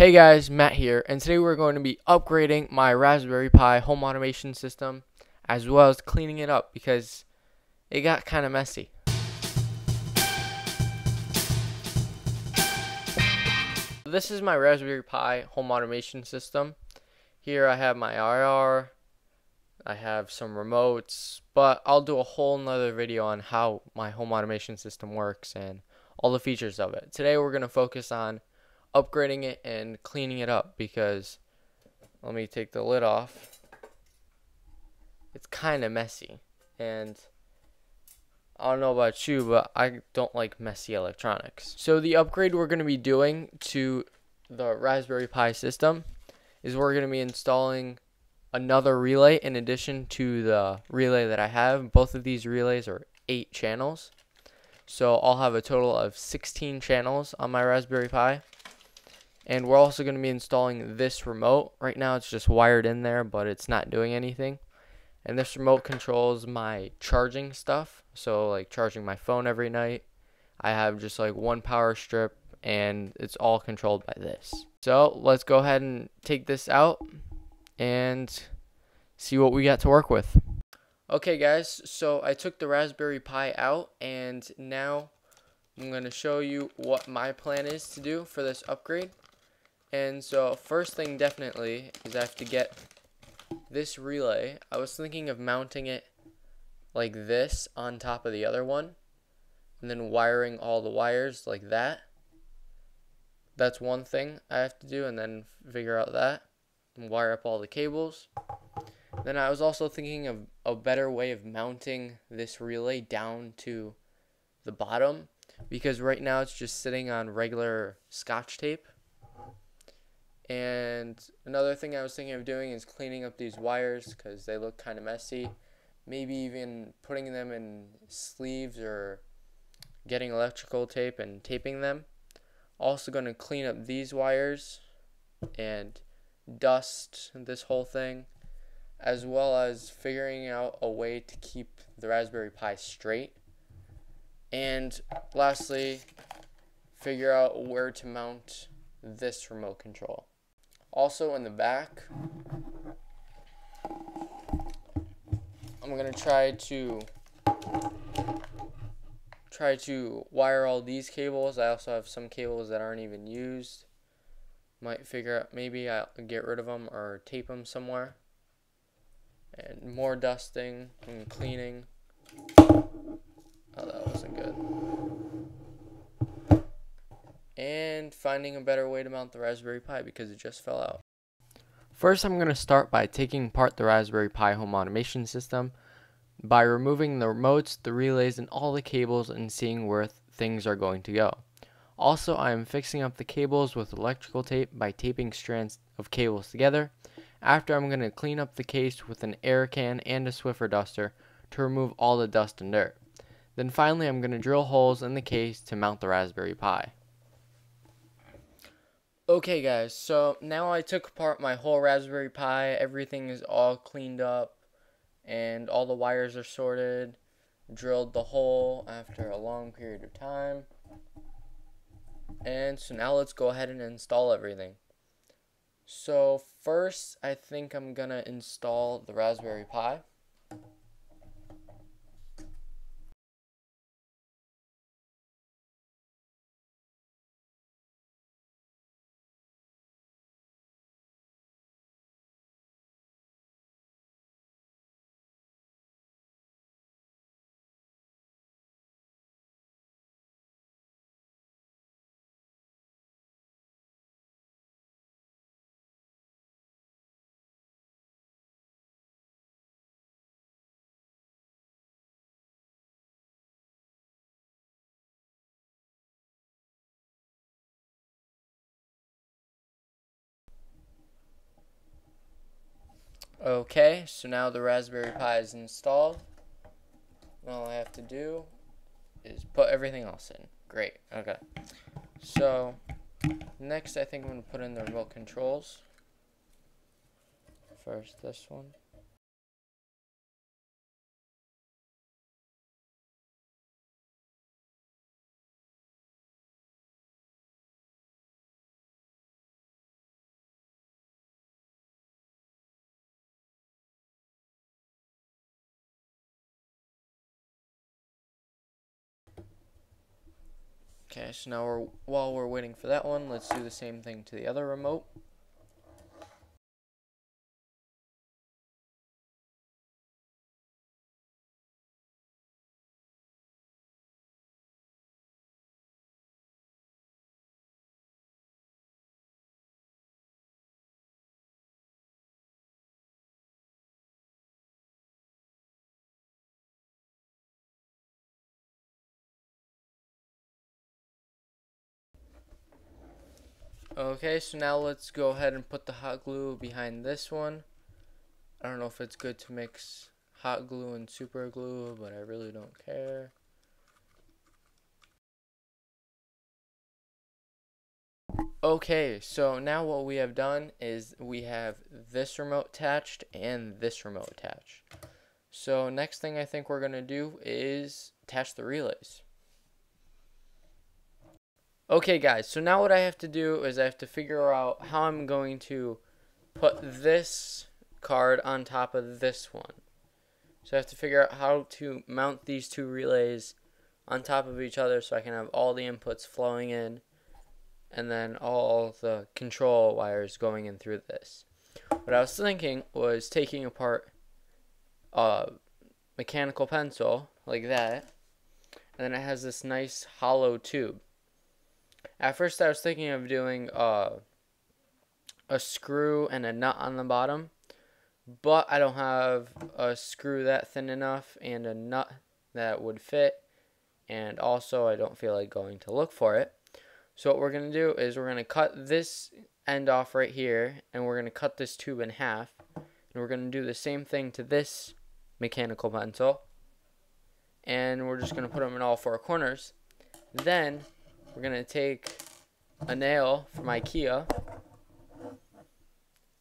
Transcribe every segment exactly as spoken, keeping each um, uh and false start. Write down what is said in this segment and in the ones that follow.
Hey guys, Matt here, and today we're going to be upgrading my Raspberry Pi home automation system as well as cleaning it up because it got kind of messy. This is my Raspberry Pi home automation system. Here I have my I R, I have some remotes, but I'll do a whole nother video on how my home automation system works and all the features of it. Today we're going to focus on upgrading it and cleaning it up because, let me take the lid off, it's kind of messy, and I don't know about you, but I don't like messy electronics. So the upgrade we're going to be doing to the Raspberry Pi system is we're going to be installing another relay in addition to the relay that I have. Both of these relays are eight channels, so I'll have a total of sixteen channels on my Raspberry Pi. And we're also going to be installing this remote. Right now it's just wired in there, but it's not doing anything. And this remote controls my charging stuff. So like charging my phone every night. I have just like one power strip and it's all controlled by this. So let's go ahead and take this out and see what we got to work with. Okay guys, so I took the Raspberry Pi out and now I'm going to show you what my plan is to do for this upgrade. And so first thing definitely is I have to get this relay. I was thinking of mounting it like this on top of the other one and then wiring all the wires like that. That's one thing I have to do, and then figure out that and wire up all the cables. Then I was also thinking of a better way of mounting this relay down to the bottom because right now it's just sitting on regular Scotch tape. And another thing I was thinking of doing is cleaning up these wires because they look kind of messy. Maybe even putting them in sleeves or getting electrical tape and taping them. Also going to clean up these wires and dust this whole thing, as well as figuring out a way to keep the Raspberry Pi straight. And lastly, figure out where to mount this remote control. Also in the back, I'm gonna try to try to wire all these cables. I also have some cables that aren't even used. Might figure out, maybe I'll get rid of them or tape them somewhere. And more dusting and cleaning. Oh, that wasn't good. And finding a better way to mount the Raspberry Pi because it just fell out. First, I'm going to start by taking apart the Raspberry Pi home automation system by removing the remotes, the relays, and all the cables and seeing where th things are going to go. Also, I am fixing up the cables with electrical tape by taping strands of cables together. After, I'm going to clean up the case with an air can and a Swiffer duster to remove all the dust and dirt. Then finally, I'm going to drill holes in the case to mount the Raspberry Pi. Okay guys, so now I took apart my whole Raspberry Pi, everything is all cleaned up, and all the wires are sorted, drilled the hole after a long period of time, and so now let's go ahead and install everything. So first, I think I'm gonna install the Raspberry Pi. Okay, so now the Raspberry Pi is installed. All I have to do is put everything else in. Great, okay. So, next I think I'm going to put in the remote controls. First, this one. Okay, so now we're, while we're waiting for that one, let's do the same thing to the other remote. Okay, so now let's go ahead and put the hot glue behind this one. I don't know if it's good to mix hot glue and super glue, but I really don't care. Okay, so now what we have done is we have this remote attached and this remote attached. So next thing I think we're going to do is attach the relays. Okay guys, so now what I have to do is I have to figure out how I'm going to put this card on top of this one. So I have to figure out how to mount these two relays on top of each other so I can have all the inputs flowing in and then all the control wires going in through this. What I was thinking was taking apart a mechanical pencil like that, and then it has this nice hollow tube. At first I was thinking of doing uh, a screw and a nut on the bottom, but I don't have a screw that thin enough and a nut that would fit, and also I don't feel like going to look for it. So what we're going to do is we're going to cut this end off right here, and we're going to cut this tube in half, and we're going to do the same thing to this mechanical pencil, and we're just going to put them in all four corners. Then we're going to take a nail from IKEA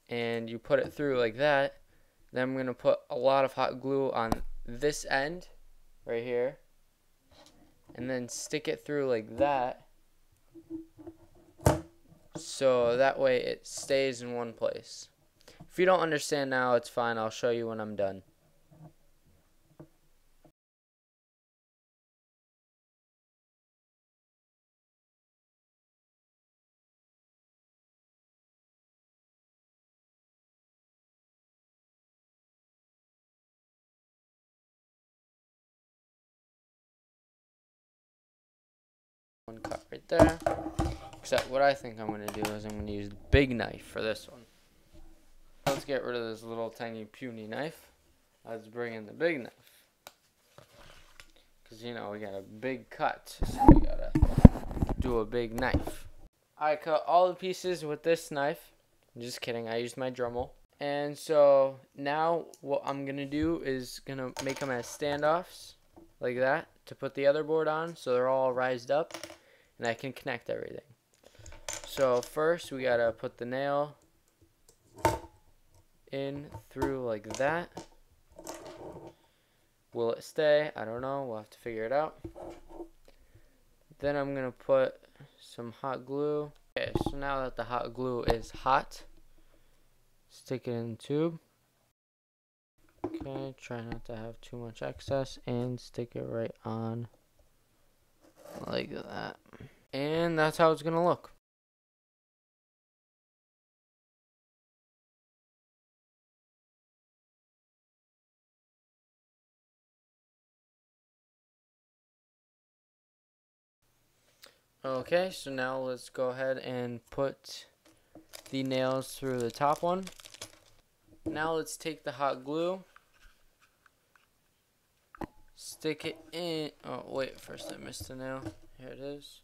and you put it through like that. Then I'm going to put a lot of hot glue on this end right here and then stick it through like that, so that way it stays in one place. If you don't understand now, it's fine. I'll show you when I'm done. One cut right there, except what I think I'm going to do is I'm going to use the big knife for this one. Let's get rid of this little tiny puny knife. Let's bring in the big knife, because you know we got a big cut, so we gotta do a big knife. I cut all the pieces with this knife. I'm just kidding, I used my Dremel. And so now what I'm going to do is going to make them as standoffs like that to put the other board on, so they're all rised up and I can connect everything. So first we gotta put the nail in through like that. Will it stay? I don't know, we'll have to figure it out. Then I'm gonna put some hot glue. Okay, so now that the hot glue is hot, stick it in the tube. Okay, try not to have too much excess, and stick it right on like that. And that's how it's gonna look. Okay, so now let's go ahead and put the nails through the top one. Now let's take the hot glue, stick it in. Oh wait, first I missed a nail. Here it is.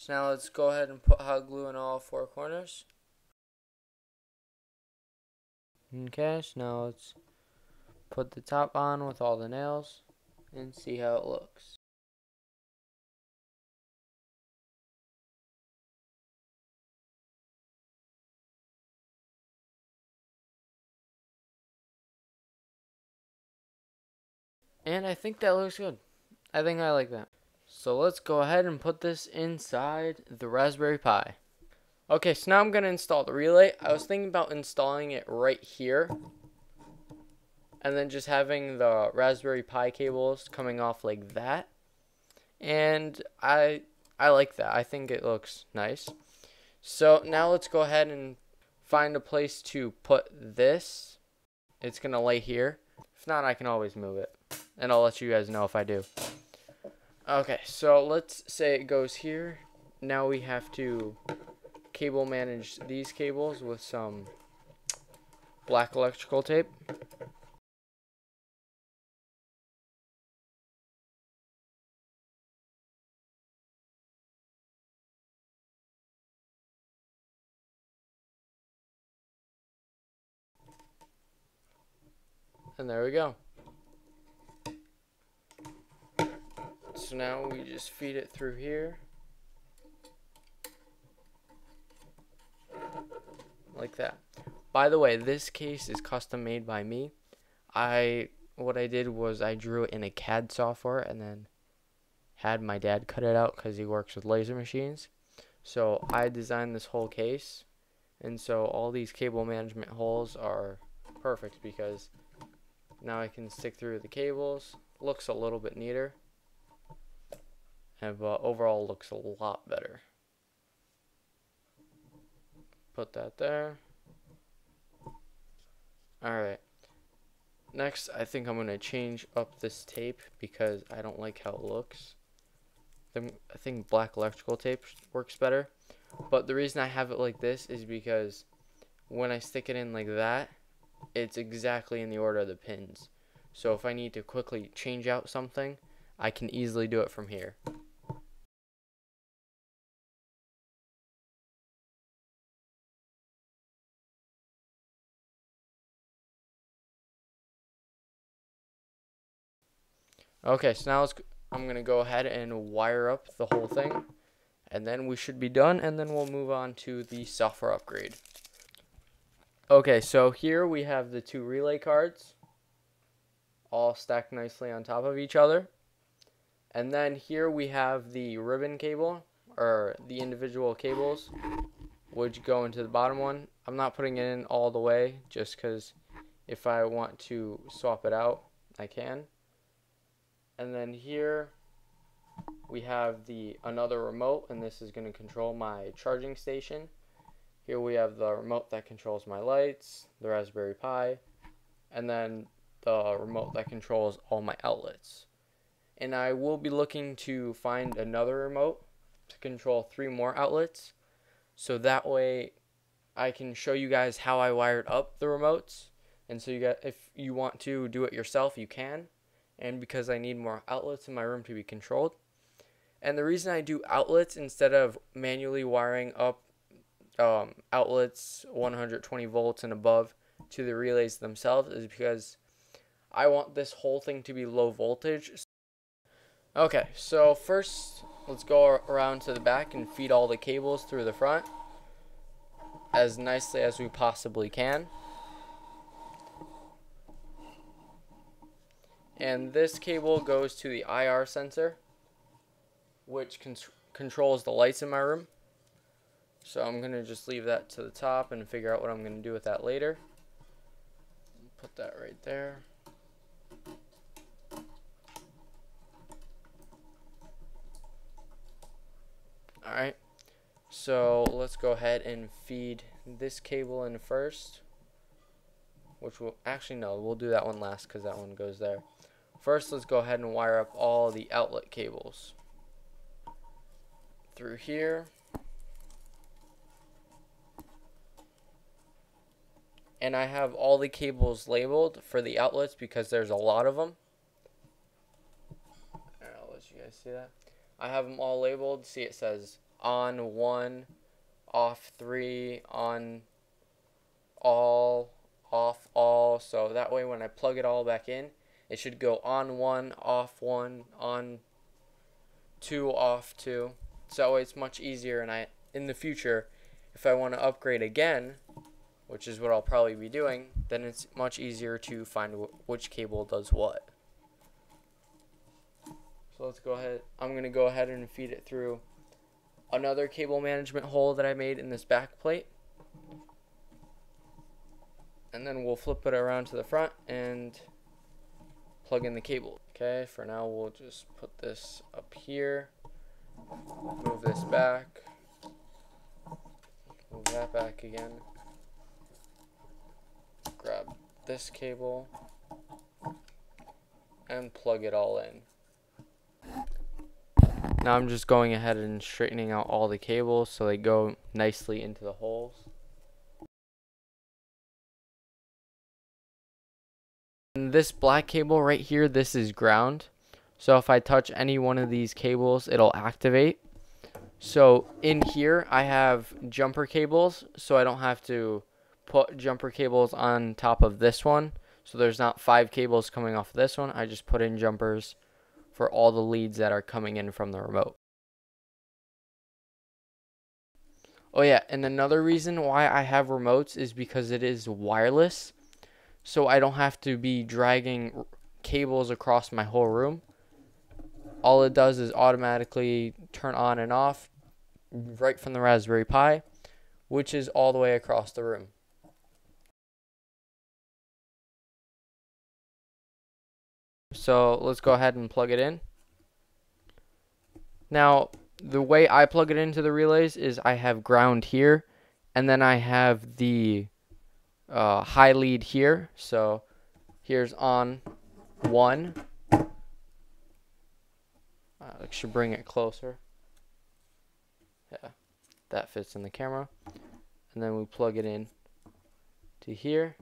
So now let's go ahead and put hot glue in all four corners. Okay, so now let's put the top on with all the nails and see how it looks. And I think that looks good. I think I like that. So let's go ahead and put this inside the Raspberry Pi. Okay, so now I'm going to install the relay. I was thinking about installing it right here, and then just having the Raspberry Pi cables coming off like that. and I I like that. I think it looks nice. So now let's go ahead and find a place to put this. It's gonna lay here. If not, I can always move it, and I'll let you guys know if I do. Okay, so let's say it goes here. Now we have to cable manage these cables with some black electrical tape. And there we go. So now we just feed it through here. Like that. By the way, this case is custom made by me. I what I did was I drew it in a C A D software and then had my dad cut it out because he works with laser machines. So I designed this whole case, and so all these cable management holes are perfect because now I can stick through the cables. Looks a little bit neater, and uh, overall looks a lot better. Put that there. Alright, next I think I'm going to change up this tape because I don't like how it looks. I think black electrical tape works better, but the reason I have it like this is because when I stick it in like that, it's exactly in the order of the pins. So if I need to quickly change out something, I can easily do it from here. Okay, so now let's, I'm going to go ahead and wire up the whole thing, and then we should be done, and then we'll move on to the software upgrade. Okay, so here we have the two relay cards, all stacked nicely on top of each other. And then here we have the ribbon cable, or the individual cables, which go into the bottom one. I'm not putting it in all the way, just because if I want to swap it out, I can. And then here we have the another remote, and this is going to control my charging station. Here we have the remote that controls my lights, the Raspberry Pi, and then the remote that controls all my outlets. And I will be looking to find another remote to control three more outlets, so that way I can show you guys how I wired up the remotes. And so you got, if you want to do it yourself, you can. And because I need more outlets in my room to be controlled. And the reason I do outlets instead of manually wiring up um, outlets one hundred twenty volts and above to the relays themselves is because I want this whole thing to be low voltage. Okay, so first let's go around to the back and feed all the cables through the front as nicely as we possibly can. And this cable goes to the I R sensor, which con controls the lights in my room. So I'm going to just leave that to the top and figure out what I'm going to do with that later. Put that right there. Alright, so let's go ahead and feed this cable in first. Which will actually, no, we'll do that one last because that one goes there. First, let's go ahead and wire up all the outlet cables through here. And I have all the cables labeled for the outlets because there's a lot of them. I'll let you guys see that. I have them all labeled. See, it says on one, off three, on all, off all. So that way when I plug it all back in, it should go on one, off one, on two, off two. So that way it's much easier, and I in the future, if I want to upgrade again, which is what I'll probably be doing, then it's much easier to find w which cable does what. So let's go ahead. I'm gonna go ahead and feed it through another cable management hole that I made in this back plate. And then we'll flip it around to the front and plug in the cable. Okay, for now we'll just put this up here, move this back, move that back again, grab this cable, and plug it all in. Now I'm just going ahead and straightening out all the cables so they go nicely into the holes. And this black cable right here, this is ground. So if I touch any one of these cables, it'll activate. So in here, I have jumper cables, so I don't have to put jumper cables on top of this one. So there's not five cables coming off this one. I just put in jumpers for all the leads that are coming in from the remote. Oh yeah, and another reason why I have remotes is because it is wireless. So I don't have to be dragging cables across my whole room. All it does is automatically turn on and off right from the Raspberry Pi, which is all the way across the room. So let's go ahead and plug it in. Now, the way I plug it into the relays is I have ground here, and then I have the uh, high lead here. So here's on one. I should bring it closer. Yeah, that fits in the camera. And then we plug it in to here.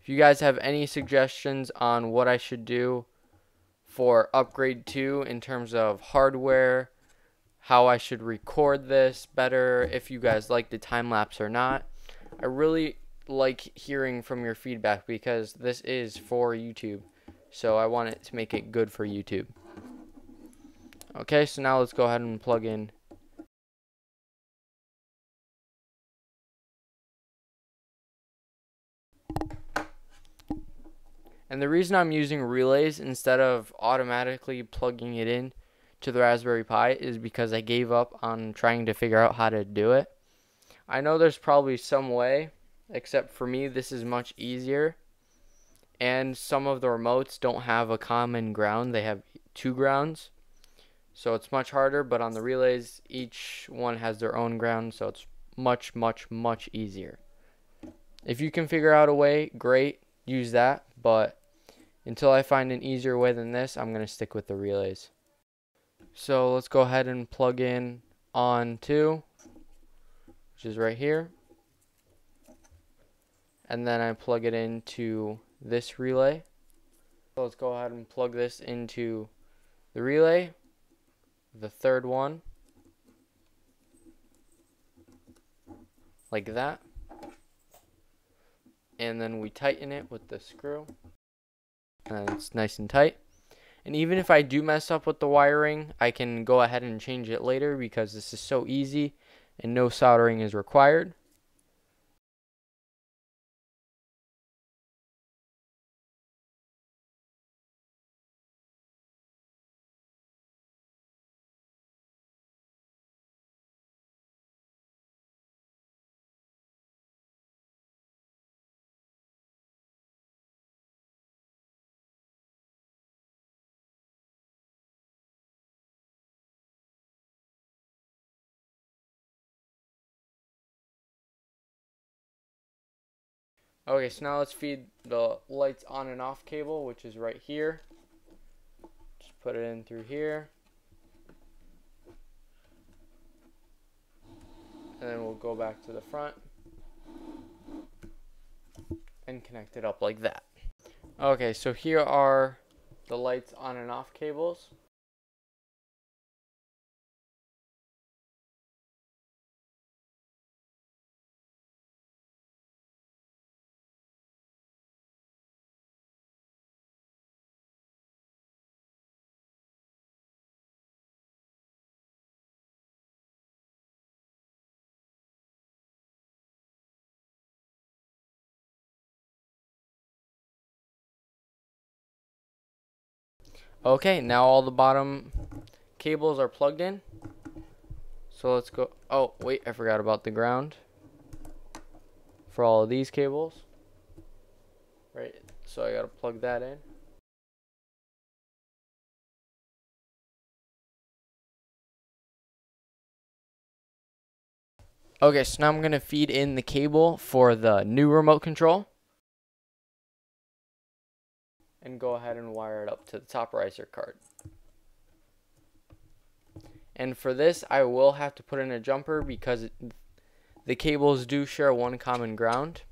If you guys have any suggestions on what I should do for upgrade two in terms of hardware, how I should record this better, if you guys like the time lapse or not, I really like hearing from your feedback because this is for YouTube, so I want it to make it good for YouTube. Okay, so now let's go ahead and plug in. And the reason I'm using relays instead of automatically plugging it in to the Raspberry Pi is because I gave up on trying to figure out how to do it. I know there's probably some way, except for me, this is much easier. And some of the remotes don't have a common ground. They have two grounds. So it's much harder, but on the relays, each one has their own ground, so it's much, much, much easier. If you can figure out a way, great, use that. But until I find an easier way than this, I'm going to stick with the relays. So let's go ahead and plug in on two, which is right here. And then I plug it into this relay. So let's go ahead and plug this into the relay, the third one, like that. And then we tighten it with the screw, and it's nice and tight. And even if I do mess up with the wiring, I can go ahead and change it later because this is so easy and no soldering is required. Okay, so now let's feed the lights on and off cable, which is right here. Just put it in through here. And then we'll go back to the front and connect it up like that. Okay, so here are the lights on and off cables. Okay, now all the bottom cables are plugged in. So let's go. Oh, wait, I forgot about the ground. for all of these cables, right? So I gotta plug that in. Okay, so now I'm gonna feed in the cable for the new remote control and go ahead and wire it up to the top riser card. And for this, I will have to put in a jumper because it, the cables do share one common ground.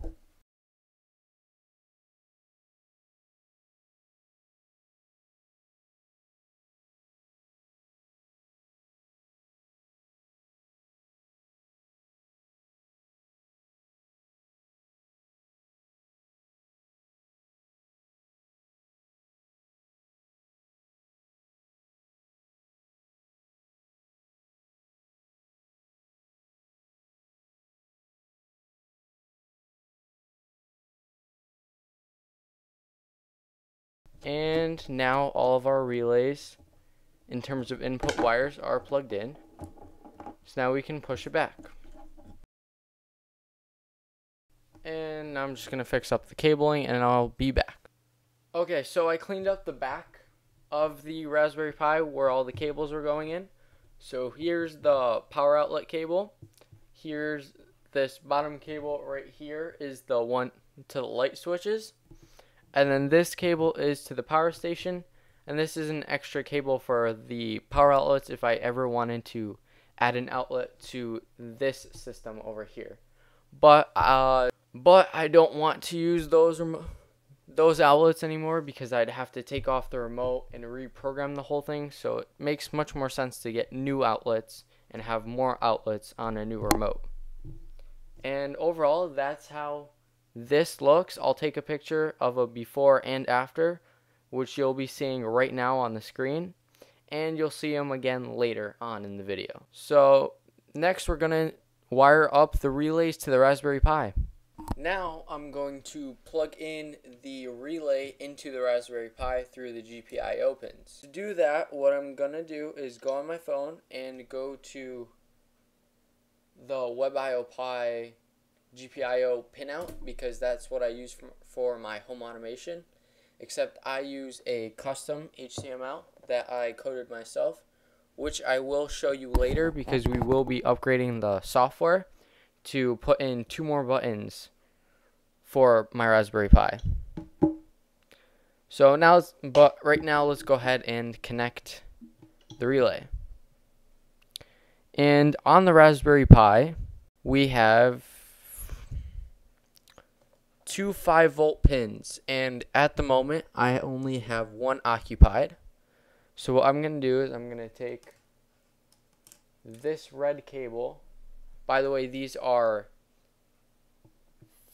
And now all of our relays in terms of input wires are plugged in. So now we can push it back. And now I'm just going to fix up the cabling and I'll be back. Okay, so I cleaned up the back of the Raspberry Pi where all the cables were going in. So here's the power outlet cable. Here's this bottom cable right here is the one to the light switches. And then this cable is to the power station, and this is an extra cable for the power outlets if I ever wanted to add an outlet to this system over here. But uh, but I don't want to use those those outlets anymore because I'd have to take off the remote and reprogram the whole thing. So it makes much more sense to get new outlets and have more outlets on a new remote. And overall, that's how this looks. I'll take a picture of a before and after, which you'll be seeing right now on the screen, and you'll see them again later on in the video. So next we're gonna wire up the relays to the Raspberry Pi. Now I'm going to plug in the relay into the Raspberry Pi through the G P I O pins. To do that, what I'm gonna do is go on my phone and go to the WebIOPi G P I O pinout, because that's what I use for, for my home automation, except I use a custom H T M L that I coded myself, which I will show you later because we will be upgrading the software to put in two more buttons for my Raspberry Pi. So now, but right now let's go ahead and connect the relay. And on the Raspberry Pi we have two five volt pins, and at the moment I only have one occupied. So what I'm gonna do is I'm gonna take this red cable. By the way, these are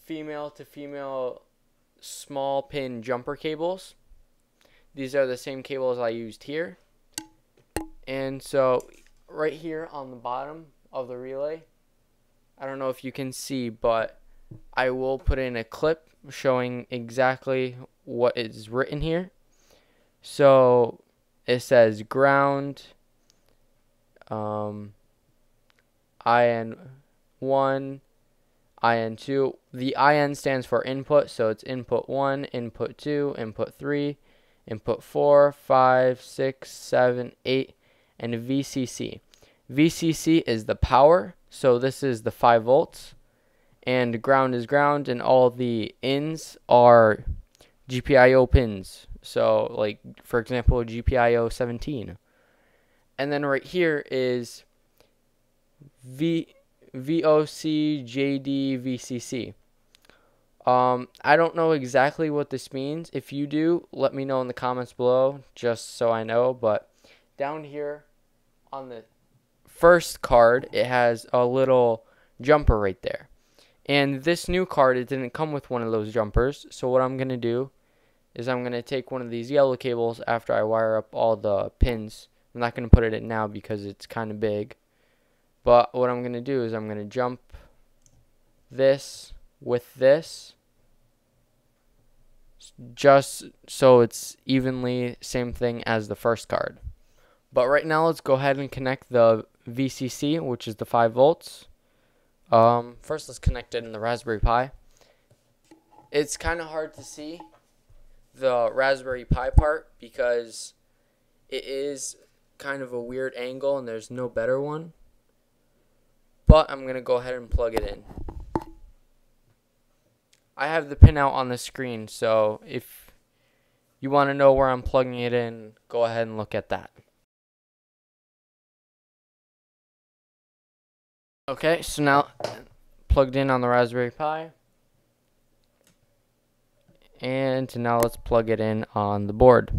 female to female small pin jumper cables. These are the same cables I used here. And so right here on the bottom of the relay, I don't know if you can see, but I will put in a clip showing exactly what is written here. So it says ground, um, I N one, I N two. The I N stands for input, so it's input one, input two, input three, input four, five, six, seven, eight, and V C C. V C C is the power, so this is the five volts. And ground is ground, and all the ins are G P I O pins. So, like, for example, G P I O seventeen. And then right here is V VOC, J D, V C C. Um, I don't know exactly what this means. If you do, let me know in the comments below, just so I know. But down here on the first card, it has a little jumper right there. And this new card, it didn't come with one of those jumpers. So what I'm going to do is I'm going to take one of these yellow cables after I wire up all the pins. I'm not going to put it in now because it's kind of big. But what I'm going to do is I'm going to jump this with this, just so it's evenly same thing as the first card. But right now, let's go ahead and connect the V C C, which is the five volts. Um, first, let's connect it in the Raspberry Pi. It's kind of hard to see the Raspberry Pi part because it is kind of a weird angle and there's no better one. But I'm going to go ahead and plug it in. I have the pin out on the screen, so if you want to know where I'm plugging it in, go ahead and look at that. Okay, so now plugged in on the Raspberry Pi. And now let's plug it in on the board.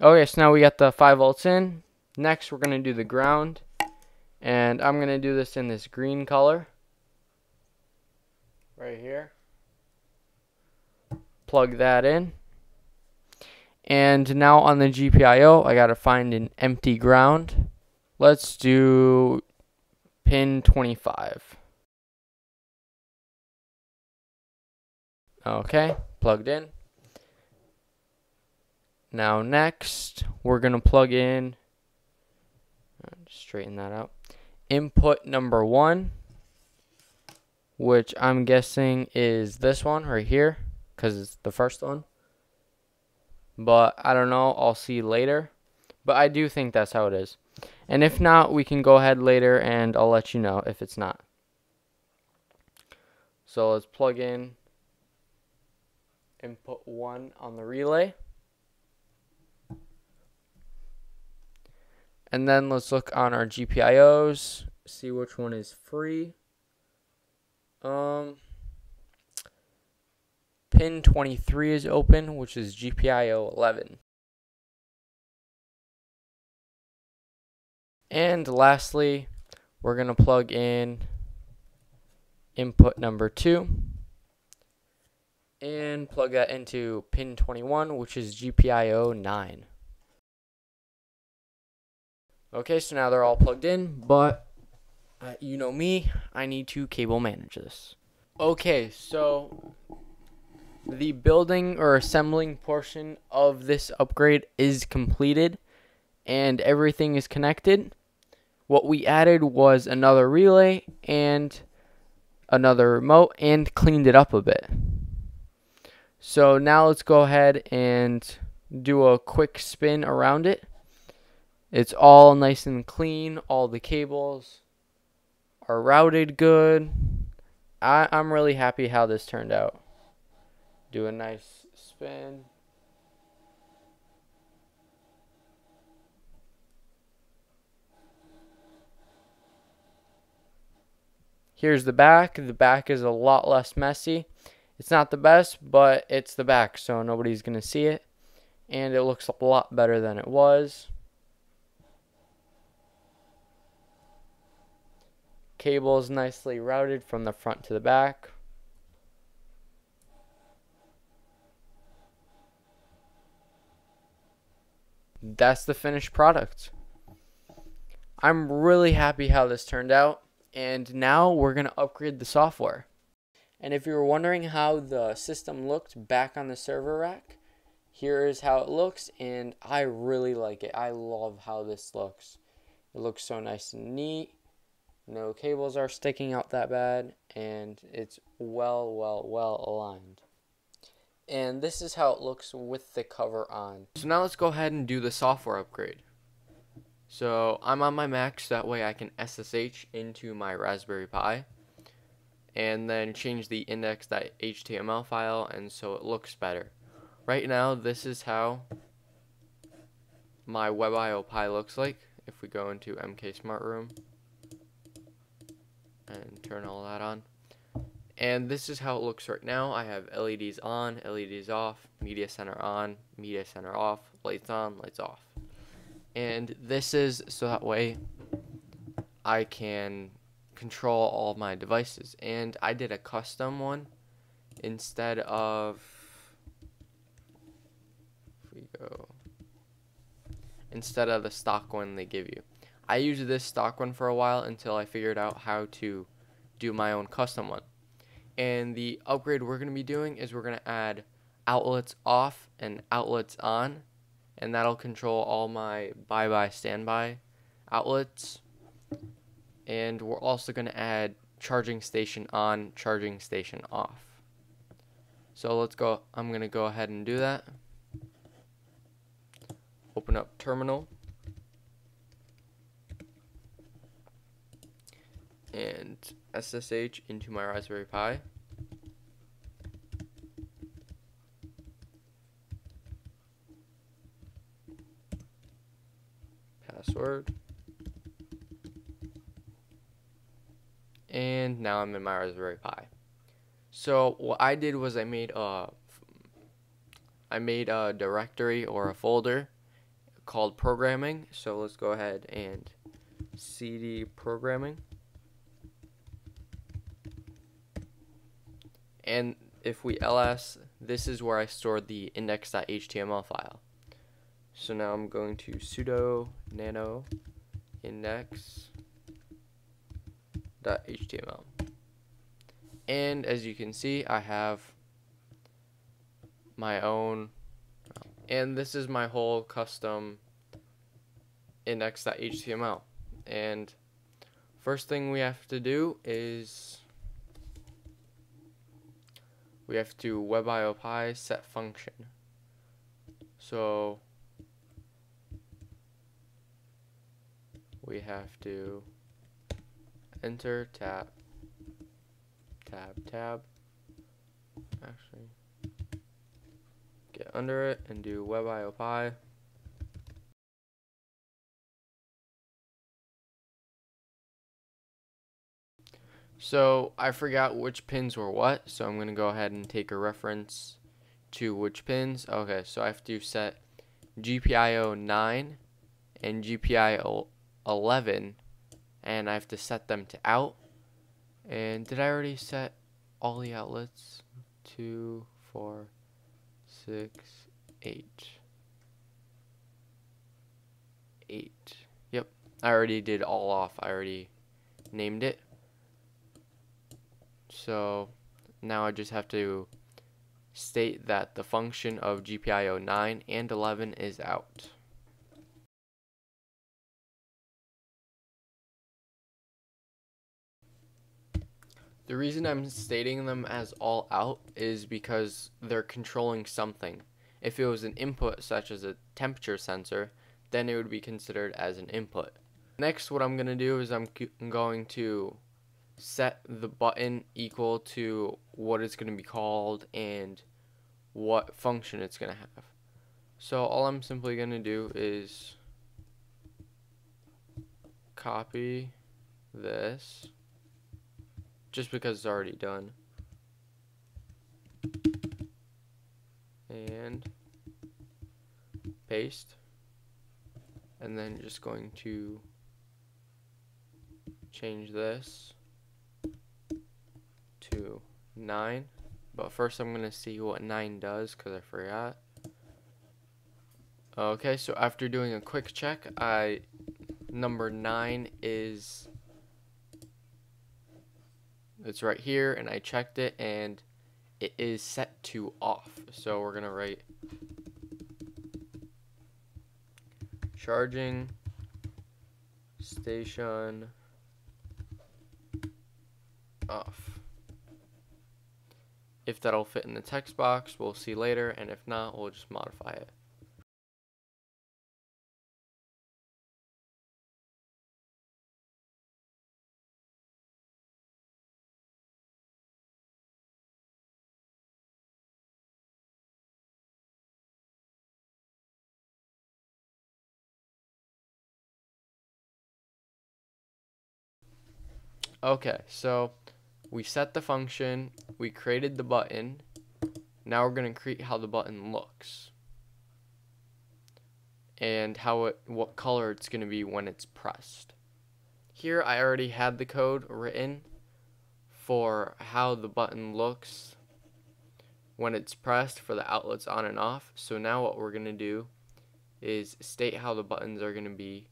Okay, so now we got the five volts in. Next, we're going to do the ground. And I'm going to do this in this green color. Right here. Plug that in. And now on the G P I O, I got to find an empty ground. Let's do pin twenty-five. Okay, plugged in. Now next, we're going to plug in, straighten that out, input number one, which I'm guessing is this one right here, because it's the first one. But I don't know, I'll see later. But I do think that's how it is. And if not, we can go ahead later and I'll let you know if it's not. So let's plug in input one on the relay. And then let's look on our G P I Os, see which one is free. Um, pin twenty-three is open, which is G P I O eleven. And lastly, we're going to plug in input number two. And plug that into pin twenty-one, which is G P I O nine. Okay, so now they're all plugged in, but uh, you know me, I need to cable manage this. Okay, so the building or assembling portion of this upgrade is completed and everything is connected. What we added was another relay and another remote and cleaned it up a bit. So now let's go ahead and do a quick spin around it. It's all nice and clean. All the cables are routed good. I, I'm really happy how this turned out. Do a nice spin. Here's the back. The back is a lot less messy. It's not the best, but it's the back, so nobody's going to see it. And it looks a lot better than it was. Cables nicely routed from the front to the back. That's the finished product. I'm really happy how this turned out, and now we're going to upgrade the software. And if you were wondering how the system looked back on the server rack, here is how it looks, and I really like it. I love how this looks. It looks so nice and neat. No cables are sticking out that bad, and it's well, well, well aligned. And this is how it looks with the cover on. So now let's go ahead and do the software upgrade. So I'm on my Mac, so that way I can S S H into my Raspberry Pi. And then change the index dot H T M L file, and so it looks better. Right now, this is how my WebIOPi looks like. If we go into M K Smart Room and turn all that on, and this is how it looks right now. I have L E Ds on, L E Ds off, Media Center on, Media Center off, lights on, lights off, and this is so that way I can control all my devices. And I did a custom one instead of, if we go, instead of the stock one they give you. I used this stock one for a while until I figured out how to do my own custom one. And the upgrade we're going to be doing is we're going to add outlets off and outlets on, and that'll control all my bye-bye standby outlets. And we're also going to add charging station on, charging station off. So let's go, I'm going to go ahead and do that. Open up terminal. And S S H into my Raspberry Pi. Password. And now I'm in my Raspberry Pi. So what I did was I made a, I made a directory or a folder called programming. So let's go ahead and C D programming. And if we L S, this is where I stored the index.html file. So now I'm going to sudo nano index.html. And as you can see, I have my own, and this is my whole custom index.html. And first thing we have to do is we have to WebIOPi set function. So we have to enter tab tab tab actually get under it and do WebIOPi. So I forgot which pins were what, so I'm gonna go ahead and take a reference to which pins. Okay, so I have to set G P I O nine and G P I O eleven, and I have to set them to out. And did I already set all the outlets? Two, four, six, eight. Eight. Yep, I already did all off. I already named it. So now I just have to state that the function of G P I O nine and eleven is out. The reason I'm stating them as all out is because they're controlling something. If it was an input such as a temperature sensor, then it would be considered as an input. Next, what I'm going to do is I'm going to set the button equal to what it's going to be called and what function it's going to have. So all I'm simply going to do is copy this, just because it's already done, and paste, and then just going to change this to nine, but first I'm going to see what nine does because I forgot. Okay, so after doing a quick check, I number nine is, it's right here, and I checked it and it is set to off. So we're gonna write charging station off. If that'll fit in the text box, we'll see later, and if not, we'll just modify it. Okay, so we set the function, we created the button, now we're going to create how the button looks and how it, what color it's going to be when it's pressed. Here I already had the code written for how the button looks when it's pressed for the outlets on and off. So now what we're going to do is state how the buttons are going to be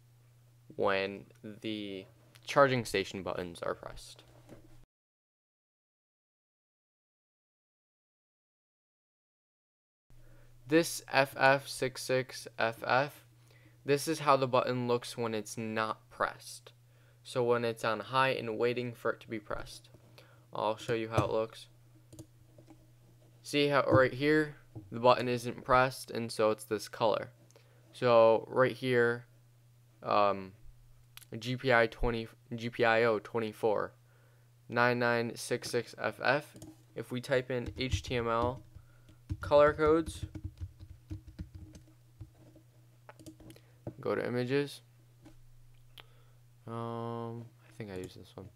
when the charging station buttons are pressed. This F F six six F F, this is how the button looks when it's not pressed. So when it's on high and waiting for it to be pressed. I'll show you how it looks. See how right here the button isn't pressed, and so it's this color. So right here, um, G P I O twenty-four nine nine six six F F. If we type in H T M L color codes, go to images. Um, I think I use this one.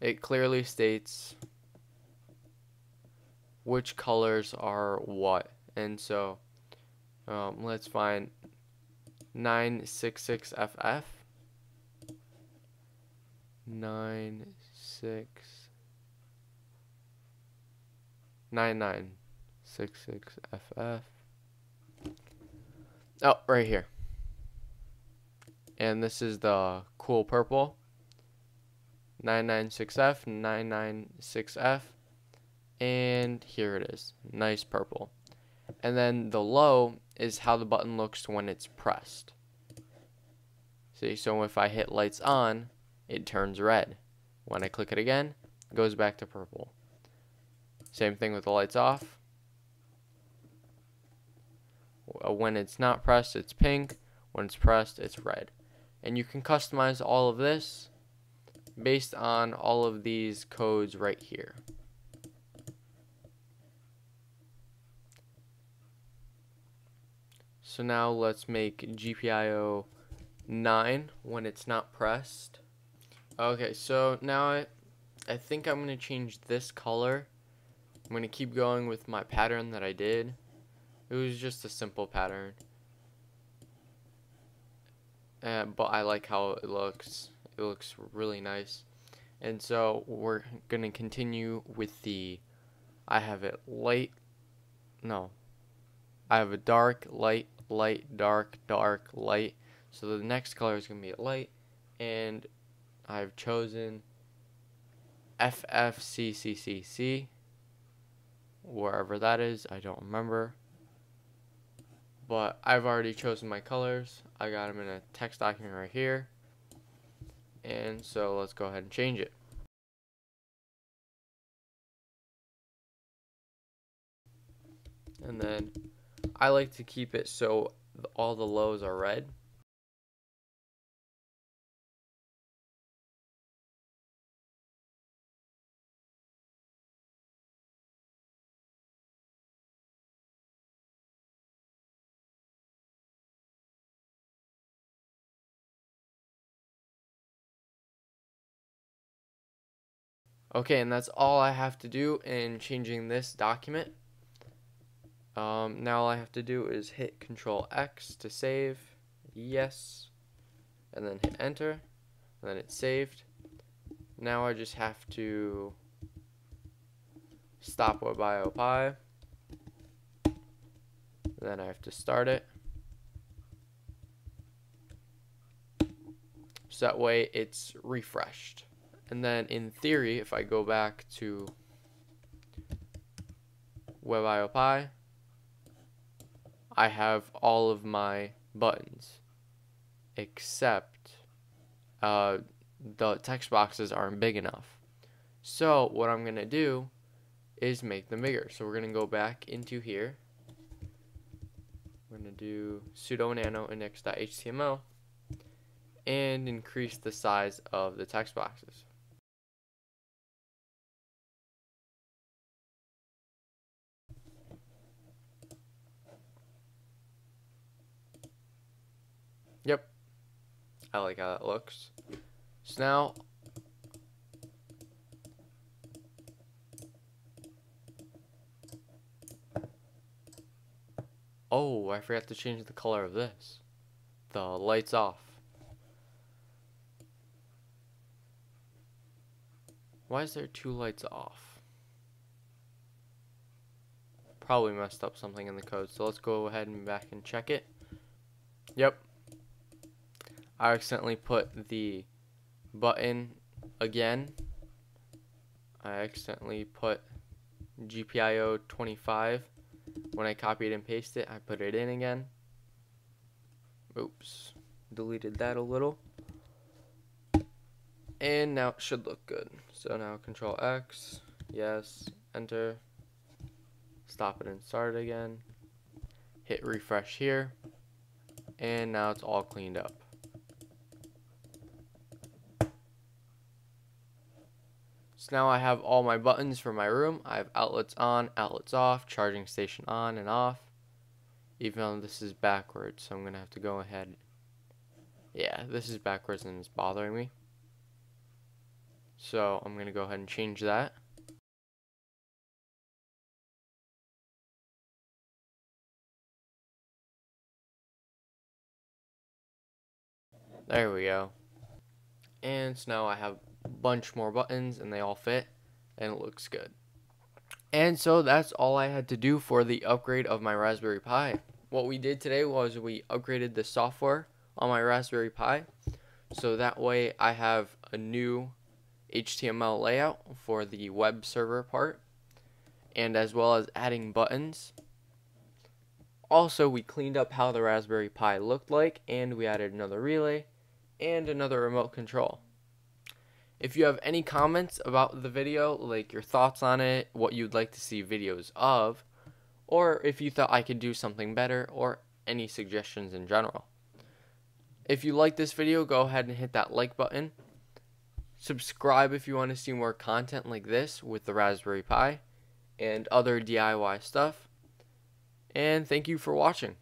It clearly states which colors are what, and so um, let's find nine six six F F. nine six nine nine six six F F. Oh, right here. And this is the cool purple. nine nine six F nine nine six F, and here it is, nice purple. And then the low is how the button looks when it's pressed. See, so if I hit lights on, it turns red. When I click it again, it goes back to purple. Same thing with the lights off. When it's not pressed, it's pink. When it's pressed, it's red. And you can customize all of this based on all of these codes right here. So now let's make G P I O nine when it's not pressed. Okay, so now I, I think I'm going to change this color. I'm going to keep going with my pattern that I did. It was just a simple pattern. Uh, but I like how it looks. It looks really nice. And so we're going to continue with the, I have it light, no, I have a dark, light, light, dark, dark, light. So the next color is going to be light, and I've chosen F F C C C C, wherever that is, I don't remember. But I've already chosen my colors. I got them in a text document right here. And so let's go ahead and change it. And then I like to keep it so all the lows are red. Okay, and that's all I have to do in changing this document. Um, now all I have to do is hit Control X to save, yes, and then hit enter, and then it's saved. Now I just have to stop WebIOPi, then I have to start it. So that way it's refreshed. And then in theory, if I go back to WebIOPi, I have all of my buttons, except uh, the text boxes aren't big enough. So what I'm going to do is make them bigger. So we're going to go back into here. We're going to do sudo nano index.html and increase the size of the text boxes. Yep, I like how that looks. So now, oh, I forgot to change the color of this. The lights off. Why is there two lights off? Probably messed up something in the code. So let's go ahead and back and check it. Yep. I accidentally put the button again. I accidentally put G P I O twenty-five. When I copied and pasted it, I put it in again. Oops. Deleted that a little. And now it should look good. So now Control X, yes, enter, stop it and start it again, hit refresh here, and now it's all cleaned up. So now I have all my buttons for my room. I have outlets on, outlets off, charging station on and off, even though this is backwards, so I'm gonna have to go ahead. Yeah, this is backwards and it's bothering me, so I'm gonna go ahead and change that. There we go. And so now I have a bunch more buttons and they all fit and it looks good. And so that's all I had to do for the upgrade of my Raspberry Pi. What we did today was we upgraded the software on my Raspberry Pi, so that way I have a new H T M L layout for the web server part, and as well as adding buttons. Also, we cleaned up how the Raspberry Pi looked like, and we added another relay and another remote control. If you have any comments about the video, like your thoughts on it, what you'd like to see videos of, or if you thought I could do something better, or any suggestions in general. If you like this video, go ahead and hit that like button. Subscribe if you want to see more content like this with the Raspberry Pi and other D I Y stuff. And thank you for watching.